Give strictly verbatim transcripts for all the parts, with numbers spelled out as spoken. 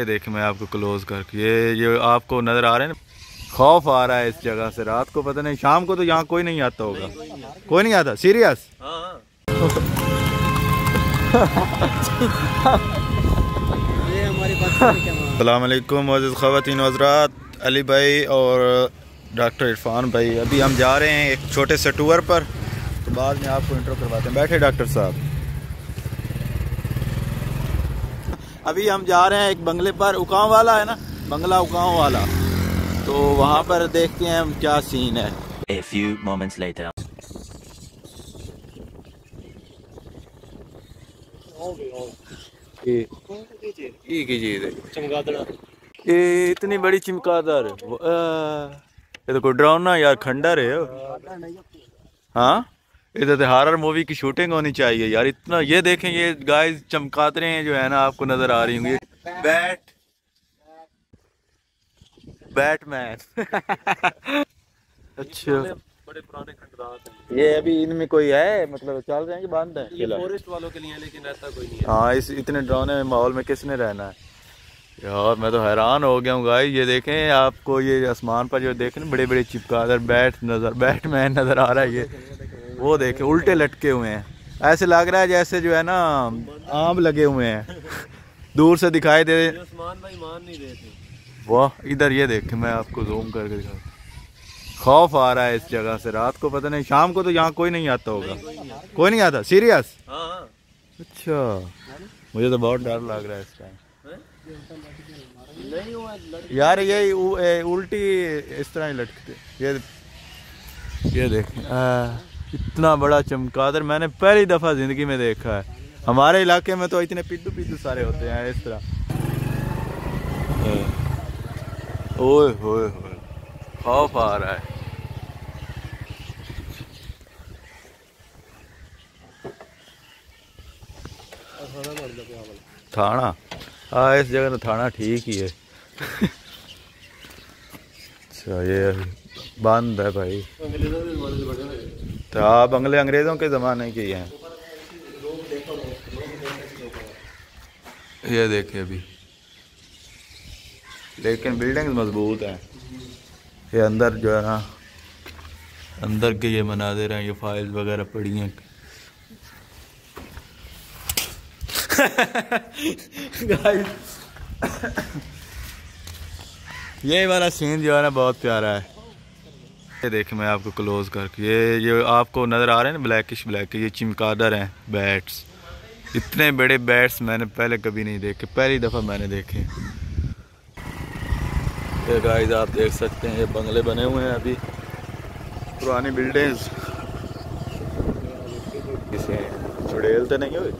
ये देखिए मैं आपको क्लोज करके ये ये आपको नज़र आ रहे हैं। खौफ आ रहा है इस जगह से, रात को पता नहीं, शाम को तो यहाँ कोई नहीं आता होगा। कोई नहीं आता, सीरियस। ये हमारी बात। अस्सलाम वालेकुम अज़ीज़ ख़वातीन हज़रात, अली भाई और डॉक्टर इरफान भाई, अभी हम जा रहे हैं एक छोटे से टूर पर, तो बाद में आपको इंट्रो करवाते हैं। बैठे डॉक्टर साहब। अभी हम जा रहे हैं एक बंगले पर, उकांव वाला है ना बंगला, उकांव वाला, तो वहाँ पर देखते हैं हम क्या सीन है। A few moments later. ये ये कीजिए चमगादड़, ये इतनी बड़ी चमगादड़, ये तो कोई डरावना यार खंडर है। हाँ इधर हॉरर मूवी की शूटिंग होनी चाहिए यार, इतना। ये देखें ये गाइस चमकादड़ें हैं जो है ना आपको नजर आ रही होंगी। Bat batman. अच्छा बड़े पुराने खंडरात ये, अभी इनमें कोई है मतलब चल रहे हैं कि बांध हैं? ये फॉरेस्ट वालों के लिए है, लेकिन ऐसा कोई नहीं है। हाँ इस इतने डरावने माहौल में किसने रहना है यार, मैं तो हैरान हो गया हूँ गाइस। ये देखें आपको ये आसमान पर जो देखें बड़े बड़े चमगादड़ बैट नजर बैटमैन नजर आ रहा है। ये वो देखे उल्टे लटके हुए हैं, ऐसे लग रहा है जैसे जो है ना आम लगे हुए हैं। दूर से दिखाई दे रहे। उस्मान भाई मान नहीं रहे थे। वाह इधर ये देखे मैं आपको जूम करके दिखा। खौफ आ रहा है इस जगह से, रात को पता नहीं, शाम को तो यहाँ कोई नहीं आता होगा। कोई नहीं आता, सीरियस। अच्छा मुझे तो बहुत डर लग रहा है इस टाइम यार। ये उल्टी इस तरह ही लटकते। ये ये देखें इतना बड़ा चमगादड़ मैंने पहली दफ़ा ज़िंदगी में देखा है। हमारे इलाके में तो इतने पिद्दू पिद्दू सारे होते हैं इस तरह। ओए होए होए खौफ आ रहा है। थाना, हाँ इस जगह तो थाना ठीक ही है। अच्छा ये बंद है भाई। हाँ बंगले अंग्रेजों के ज़माने के हैं। ये देखिए अभी, लेकिन बिल्डिंग मजबूत हैं। ये अंदर जो है ना अंदर के ये मनाजिर हैं, ये फाइल वगैरह पड़ी हैं। ये वाला सीन जो है ना बहुत प्यारा है। ये देखिए मैं आपको क्लोज करके ये ये आपको नज़र आ रहे हैं ब्लैकिश ब्लैक, ये चमगादड़ हैं बैट्स। इतने बड़े बैट्स मैंने पहले कभी नहीं देखे, पहली दफ़ा मैंने देखे। ये गाइस आप देख सकते हैं ये बंगले बने हुए हैं अभी, पुरानी बिल्डिंग्स। किसे चुड़ैल तो नहीं हुई?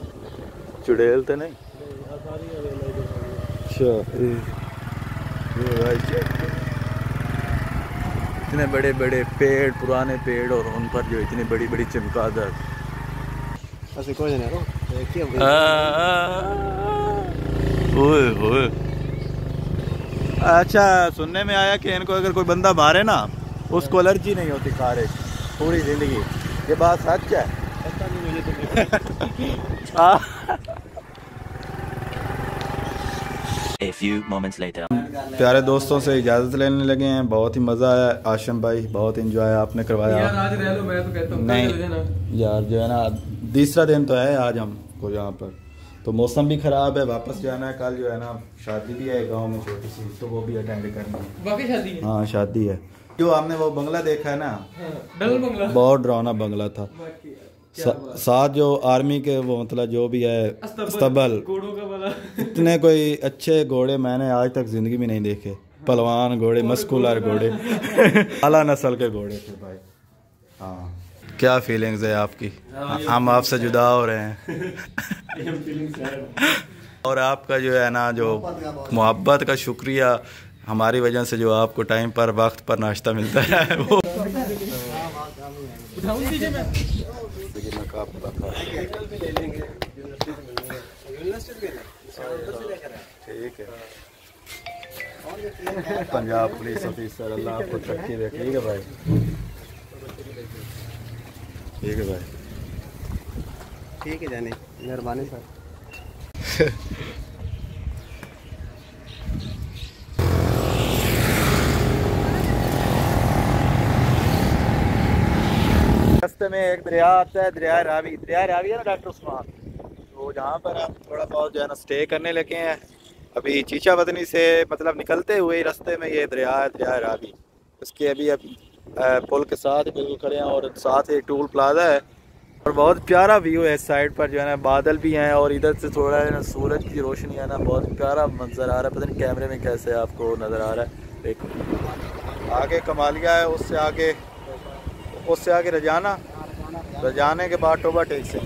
चुड़ैल तो नहीं? अच्छा इतने बड़े बड़े पेड़, पुराने पेड़, और उन पर जो इतनी बड़ी बड़ी चमगादड़। ऐसे कुछ नहीं रो, देखिए ओए ओए। अच्छा सुनने में आया कि इनको अगर कोई बंदा मारे ना उसको एलर्जी नहीं होती खारिश पूरी जिंदगी, ये बात सच है? पता नहीं मुझे तो। A few moments later. प्यारे दोस्तों से इजाज़त लेने लगे हैं, बहुत ही मज़ा आया। आशिम भाई बहुत इंजॉय आपने करवाया यार। आज रह लो, मैं तो कहता हूं। नहीं यार जो है ना तीसरा दिन तो है आज हमको यहाँ पर, तो मौसम भी ख़राब है, वापस जाना है। कल जो है ना शादी भी है गांव में छोटी सी, तो वो भी अटेंड करनी है। हाँ शादी है। जो आपने वो बंगला देखा है ना, बहुत डरावना बंगला था। साथ जो आर्मी के वो मतलब जो भी है अस्तबल, घोड़ों का वाला। इतने कोई अच्छे घोड़े मैंने आज तक जिंदगी में नहीं देखे। पलवान घोड़े, मस्कुलर घोड़े, आला नस्ल के घोड़े थे भाई। हाँ क्या फीलिंग्स है आपकी? हाँ, हम आपसे जुदा हो रहे हैं। और आपका जो है ना जो मोहब्बत का शुक्रिया, हमारी वजह से जो आपको टाइम पर वक्त पर नाश्ता मिलता है वो। ठीक है पंजाब पुलिस ऑफिसर, अल्लाह आपको तरक्की दे। ठीक है भाई, ठीक है भाई, ठीक है जाने मेहरबानी सर। में एक दरिया आता है, दरिया रावी, दरिया रावी है ना डॉक्टर उस्मान, तो जहाँ पर हम थोड़ा बहुत जो है ना स्टे करने लगे हैं। अभी चीचा वतनी से मतलब निकलते हुए रास्ते में ये दरिया है, दरिया रावी, उसके अभी अब पुल के साथ बिल्कुल खड़े हैं और साथ ही टूल प्लाजा है और बहुत प्यारा व्यू है। इस साइड पर जो है ना बादल भी हैं और इधर से थोड़ा है ना सूरज की रोशनी है ना, बहुत प्यारा मंजर आ रहा है। पता नहीं कैमरे में कैसे आपको नज़र आ रहा है। देखो आगे कमालिया है, उससे आगे उससे आगे रजाना, रजाने के बाद टोबा टेक सिंह।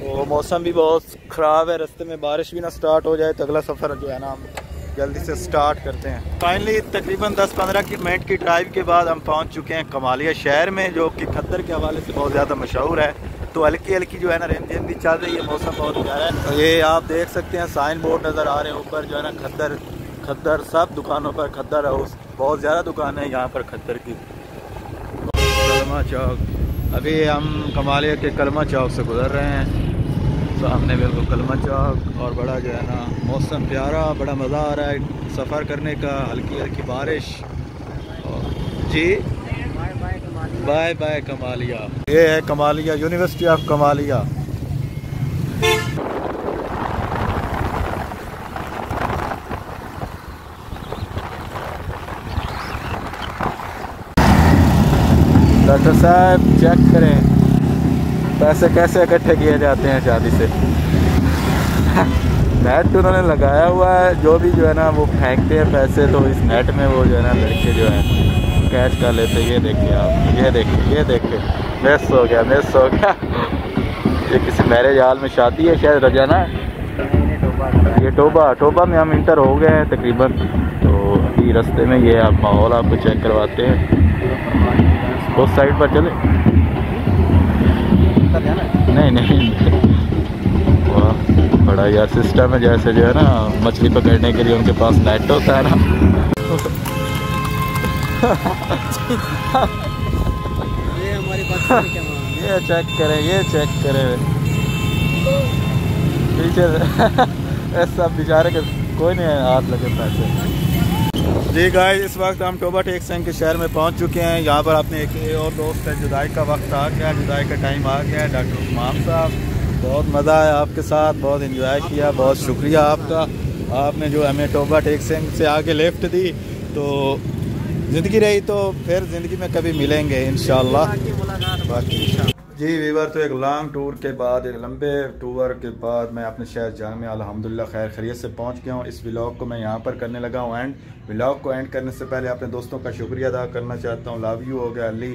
तो मौसम भी बहुत ख़राब है, रास्ते में बारिश भी ना स्टार्ट हो जाए तो अगला सफ़र जो है ना हम जल्दी से स्टार्ट करते हैं। फाइनली तकरीबन दस पंद्रह मिनट की ड्राइव के बाद हम पहुंच चुके हैं कमालिया शहर में, जो कि खद्दर के हवाले से बहुत ज़्यादा मशहूर है। तो हल्की हल्की जो है ना रेमझेम भी चल रही है, मौसम बहुत प्यारा है। तो ये आप देख सकते हैं साइन बोर्ड नज़र आ रहे हैं ऊपर जो है ना, खद्दर खद्दर सब दुकानों पर खद्दर हाउस, बहुत ज़्यादा दुकान है यहाँ पर खद्दर की। कलमा चौक, अभी हम कमालिया के कलमा चौक से गुजर रहे हैं, सामने बिल्कुल कलमा चौक और बड़ा जो है ना मौसम प्यारा, बड़ा मज़ा आ रहा है सफ़र करने का, हल्की हल्की बारिश। और जी बाय बाय कमालिया। ये है Kamalia, university of Kamalia. Doctor साहब चेक करें पैसे कैसे इकट्ठे किए जाते हैं शादी से। नेट तो उन्होंने लगाया हुआ है, जो भी जो है ना वो फेंकते हैं पैसे तो इस नेट में वो जो है ना लड़के जो है कैच कर लेते हैं। ये देखिए आप, ये देखिए, ये देखिए, मिस हो गया, मिस हो गया। ये किसी मैरिज हॉल में शादी है शायद, रजाना। ये टोबा टोबा में हम इंटर हो गए हैं तकरीबन। तो अभी रास्ते में ये आप माहौल आपको चेक करवाते हैं। उस साइड पर चले, नहीं नहीं वाह बड़ा यार सिस्टम है, जैसे जो है ना मछली पकड़ने के लिए उनके पास नेट होता है ना। ये हमारी बात ये चेक करें, ये चेक करें टीचर। ऐसा बेचारे के कोई नहीं हाथ लगे पैसे। जी गाइस, इस वक्त हम टोबा टेक सिंह के शहर में पहुंच चुके हैं। यहाँ पर आपने एक और दोस्त है, जुदाई का वक्त आ गया, जुदाई का टाइम आ गया है। डॉक्टर उस्मान साहब, बहुत मज़ा आया आपके साथ, बहुत एंजॉय किया, बहुत शुक्रिया आपका, आपने जो हमें टोबा टेक सिंह से आगे लिफ्ट दी। तो ज़िंदगी रही तो फिर ज़िंदगी में कभी मिलेंगे इंशाल्लाह। जी वीवर, तो एक लॉन्ग टूर के बाद, एक लंबे टूर के बाद मैं अपने शहर जाम में अल्हम्दुलिल्लाह खैर खैरियत से पहुंच गया हूं। इस व्लॉग को मैं यहां पर करने लगा हूं एंड। व्लॉग को एंड करने से पहले अपने दोस्तों का शुक्रिया अदा करना चाहता हूं। लव यू हो गया, अली,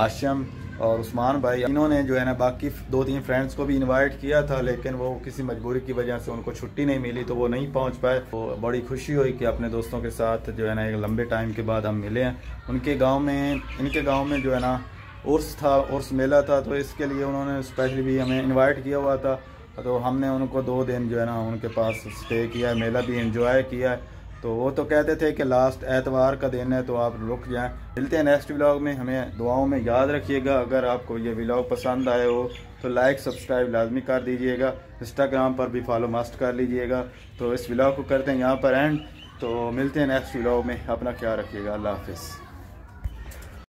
आशिम और उस्मान भाई, इन्होंने जो है ना बाकी दो तीन फ्रेंड्स को भी इनवाइट किया था, लेकिन वो किसी मजबूरी की वजह से उनको छुट्टी नहीं मिली तो वो नहीं पहुंच पाए। तो बड़ी खुशी हुई कि अपने दोस्तों के साथ जो है ना एक लंबे टाइम के बाद हम मिले हैं। उनके गाँव में, इनके गाँव में जो है ना उर्स था, उर्स मेला था, तो इसके लिए उन्होंने स्पेशली भी हमें इनवाइट किया हुआ था। तो हमने उनको दो दिन जो है ना उनके पास स्टे किया है, मेला भी एंजॉय किया है। तो वो तो कहते थे कि लास्ट एतवार का दिन है तो आप रुक जाएं। मिलते हैं नेक्स्ट व्लॉग में, हमें दुआओं में याद रखिएगा। अगर आपको ये व्लॉग पसंद आए हो तो लाइक सब्सक्राइब लाजमी कर दीजिएगा, इंस्टाग्राम पर भी फॉलो मस्ट कर लीजिएगा। तो इस व्लॉग को करते हैं यहाँ पर एंड। तो मिलते हैं नेक्स्ट व्लॉग में, अपना ख्याल रखिएगा, अल्लाह हाफिज़।